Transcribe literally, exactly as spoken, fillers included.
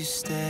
you stay.